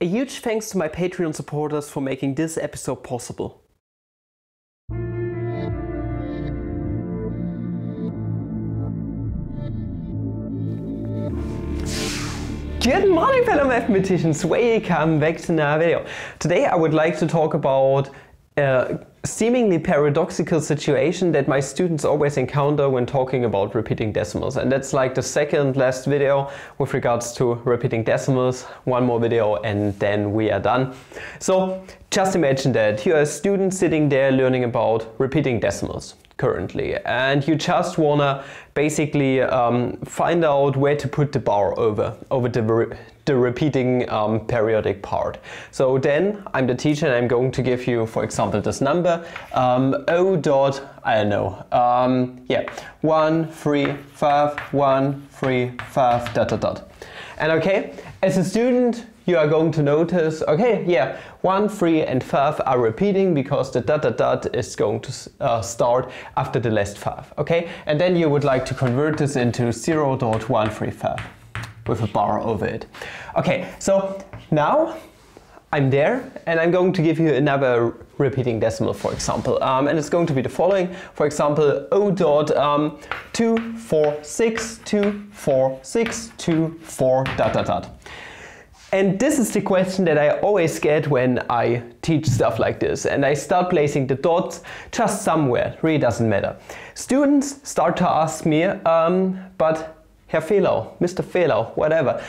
A huge thanks to my Patreon supporters for making this episode possible. Good morning, fellow mathematicians! Welcome back to another video. Today I would like to talk about a seemingly paradoxical situation that my students always encounter when talking about repeating decimals. And that's like the second last video with regards to repeating decimals. One more video and then we are done. So just imagine that you're a student sitting there learning about repeating decimals currently, and you just wanna basically find out where to put the bar over the repeating periodic part. So then I'm the teacher and I'm going to give you, for example, this number, yeah, 1, 3, 5, 1, 3, 5, dot, dot, dot. And okay, as a student, you are going to notice, okay, yeah, 1, 3 and 5 are repeating because the dot dot dot is going to start after the last 5, okay? And then you would like to convert this into 0.135 with a bar over it. Okay, so now I'm there and I'm going to give you another repeating decimal, for example, and it's going to be the following, for example, 0.24624624 dot dot dot. And this is the question that I always get when I teach stuff like this, and I start placing the dots just somewhere, really doesn't matter. Students start to ask me, but Herr Fehlau, Mr. Fehlau, whatever,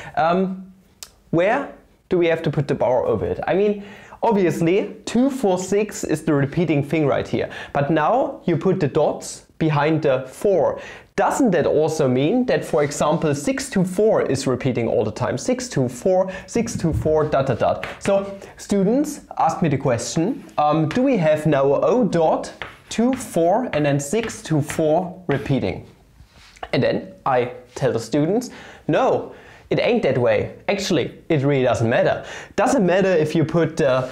where do we have to put the bar over it? I mean, obviously 2, 4, 6 is the repeating thing right here, but now you put the dots behind the 4. Doesn't that also mean that, for example, 624 is repeating all the time? 624, 624, dot dot dot. So students ask me the question, do we have now 0.24 and then 624 repeating? And then I tell the students, no, it ain't that way. Actually, it really doesn't matter. Doesn't matter if you put the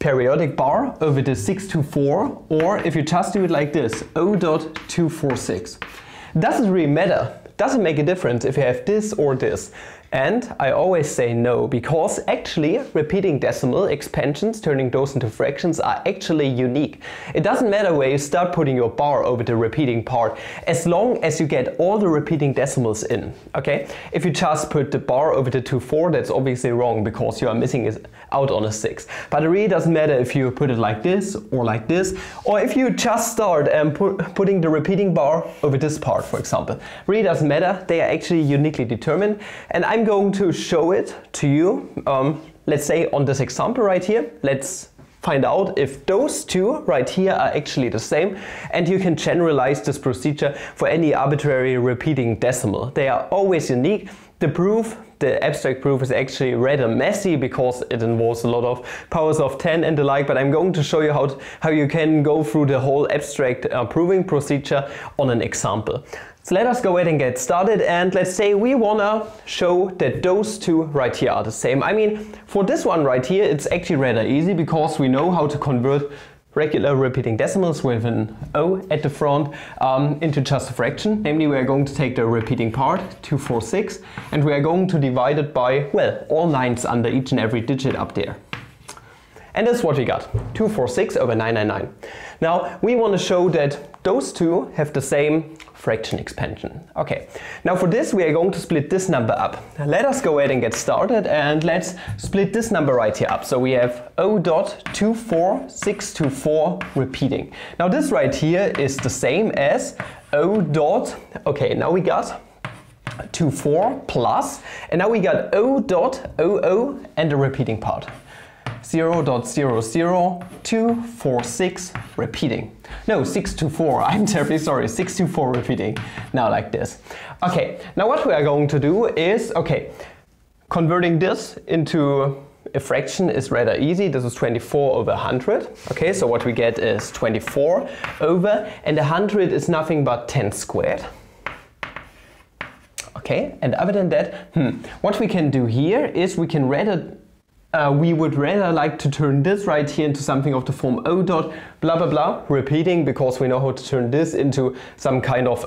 periodic bar over the 624 or if you just do it like this, 0.246. Doesn't really matter, doesn't make a difference if you have this or this. And I always say no, because actually repeating decimal expansions, turning those into fractions, are actually unique. It doesn't matter where you start putting your bar over the repeating part, as long as you get all the repeating decimals in, okay? If you just put the bar over the 2, 4, that's obviously wrong because you are missing out on a 6. But it really doesn't matter if you put it like this, or if you just start putting the repeating bar over this part, for example. It really doesn't matter, they are actually uniquely determined. And I'm going to show it to you, let's say on this example right here. Let's find out if those two right here are actually the same, and you can generalize this procedure for any arbitrary repeating decimal. They are always unique. The proof, the abstract proof, is actually rather messy because it involves a lot of powers of 10 and the like, but I'm going to show you how you can go through the whole abstract proving procedure on an example. So let us go ahead and get started, and let's say we wanna show that those two right here are the same. I mean, for this one right here, it's actually rather easy because we know how to convert regular repeating decimals with an O at the front into just a fraction. Namely, we are going to take the repeating part, 2, 4, 6, and we are going to divide it by, well, all 9s under each and every digit up there. And that's what we got, 246 over 999. Now, we want to show that those two have the same fraction expansion. Okay, now for this we are going to split this number up. Let us go ahead and get started, and let's split this number right here up. So we have 0.24624 repeating. Now this right here is the same as 0. Okay, now we got 24 plus, and now we got 0.00 and the repeating part. 0.00246 repeating. No, 624, I'm terribly sorry, 624 repeating. Now like this. Okay, now what we are going to do is, okay, converting this into a fraction is rather easy. This is 24 over 100. Okay, so what we get is 24 over, and 100 is nothing but 10 squared. Okay, and other than that, what we can do here is we can rather we would rather like to turn this right here into something of the form O dot blah blah blah, repeating, because we know how to turn this into some kind of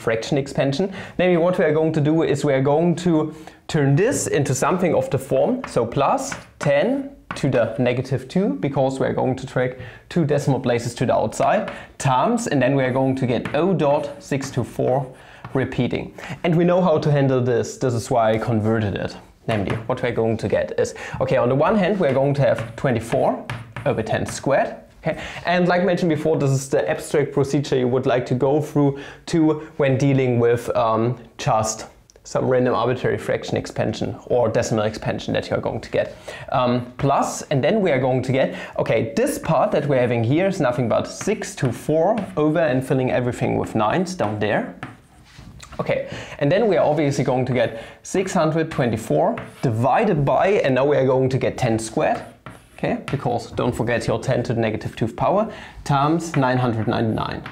fraction expansion. Namely, what we are going to do is we are going to turn this into something of the form, so plus 10 to the negative 2, because we're going to track 2 decimal places to the outside, times, and then we're going to get O dot 624 repeating. And we know how to handle this, this is why I converted it. Namely, what we're going to get is, okay, on the one hand, we're going to have 24 over 10 squared. Okay? And like mentioned before, this is the abstract procedure you would like to go through to when dealing with just some random arbitrary fraction expansion or decimal expansion that you're going to get. Plus, and then we are going to get, okay, this part that we're having here is nothing but 6 to 4 over and filling everything with 9s down there. Okay, and then we are obviously going to get 624 divided by, and now we are going to get 10 squared, okay, because don't forget your 10 to the negative 2th power, times 999.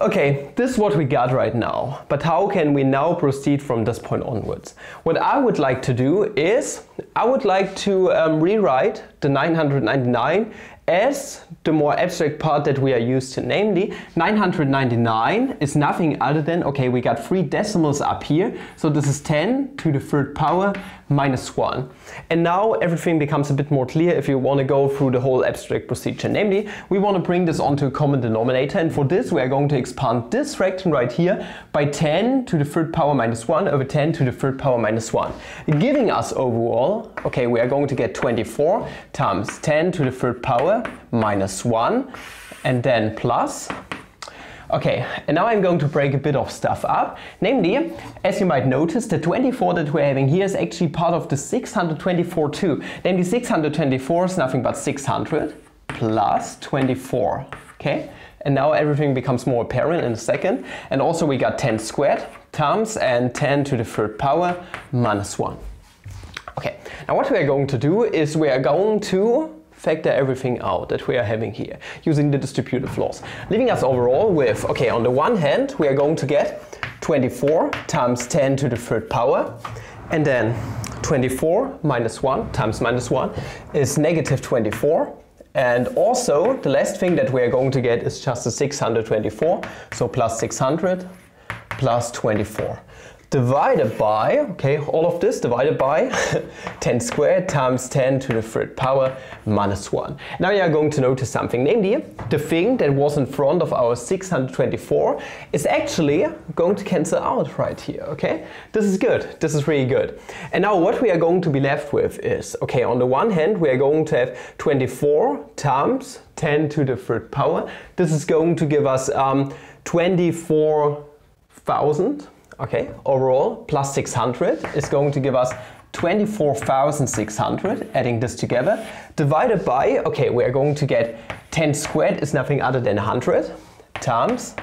Okay, this is what we got right now, but how can we now proceed from this point onwards? What I would like to do is, I would like to rewrite the 999 as the more abstract part that we are used to, namely 999 is nothing other than, okay, we got 3 decimals up here, so this is 10 to the 3rd power minus 1. And now everything becomes a bit more clear if you want to go through the whole abstract procedure. Namely, we want to bring this onto a common denominator, and for this we are going to expand this fraction right here by 10 to the 3rd power minus 1 over 10 to the 3rd power minus 1, giving us overall, okay, we are going to get 24 times 10 to the 3rd power minus 1 and then plus. Okay, and now I'm going to break a bit of stuff up. Namely, as you might notice, the 24 that we're having here is actually part of the 624 too. Namely, 624 is nothing but 600 plus 24. Okay, and now everything becomes more apparent in a second. And also we got 10 squared times and 10 to the 3rd power minus 1. Okay, now what we are going to do is we are going to factor everything out that we are having here using the distributive laws, leaving us overall with, okay, on the one hand we are going to get 24 times 10 to the 3rd power, and then 24 minus 1 times minus 1 is negative 24, and also the last thing that we are going to get is just the 624, so plus 600 plus 24. Divided by, okay, all of this divided by 10 squared times 10 to the 3rd power minus 1. Now you are going to notice something, namely the thing that was in front of our 624 is actually going to cancel out right here, okay? This is good, this is really good. And now what we are going to be left with is, okay, on the one hand we are going to have 24 times 10 to the 3rd power. This is going to give us 24,000. Okay, overall, plus 600 is going to give us 24,600, adding this together, divided by, okay, we are going to get 10 squared is nothing other than 100, times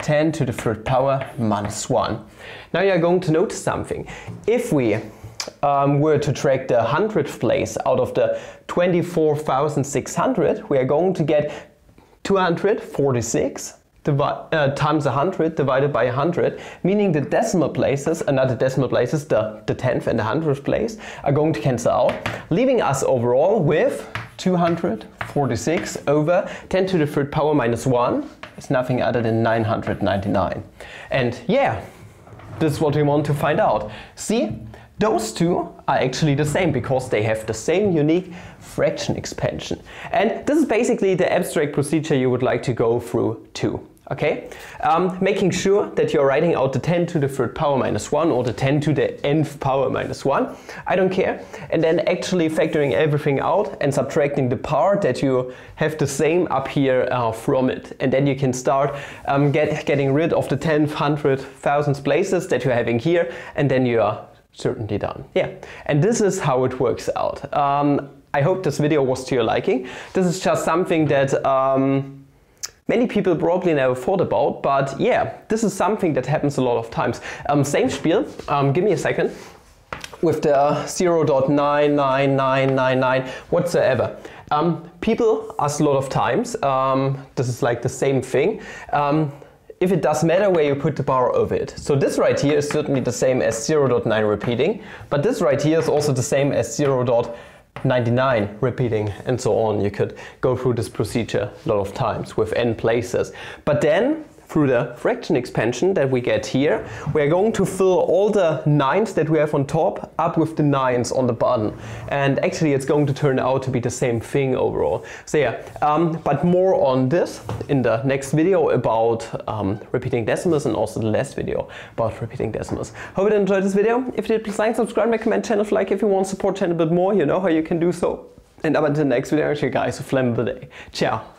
10 to the 3rd power minus 1. Now you are going to notice something. If we were to track the 100th place out of the 24,600, we are going to get 246. Times 100 divided by 100, meaning the decimal places, the 10th and the 100th place are going to cancel out, leaving us overall with 246 over 10 to the 3rd power minus 1 is nothing other than 999. And yeah, this is what we want to find out. See, those two are actually the same because they have the same unique fraction expansion. And this is basically the abstract procedure you would like to go through too. Okay? Making sure that you're writing out the 10 to the 3rd power minus 1 or the 10 to the nth power minus 1, I don't care. And then actually factoring everything out and subtracting the part that you have the same up here from it. And then you can start getting rid of the 10th, 100th, 1000th places that you're having here, and then you are certainly done. Yeah, and this is how it works out. I hope this video was to your liking. This is just something that many people probably never thought about, but yeah, this is something that happens a lot of times. Same spiel, give me a second, with the 0.99999 whatsoever. People ask a lot of times, this is like the same thing. if it does matter where you put the bar over it. So this right here is certainly the same as 0.9 repeating, but this right here is also the same as 0.99 repeating and so on. You could go through this procedure a lot of times with n places. But then through the fraction expansion that we get here, we're going to fill all the 9s that we have on top up with the 9s on the bottom. And actually it's going to turn out to be the same thing overall. So yeah, but more on this in the next video about repeating decimals, and also the last video about repeating decimals. Hope you enjoyed this video. If you did, please like, subscribe, recommend channel, like if you want to support channel a bit more, you know how you can do so. And up until the next video, I wish you guys a flammable day. Ciao.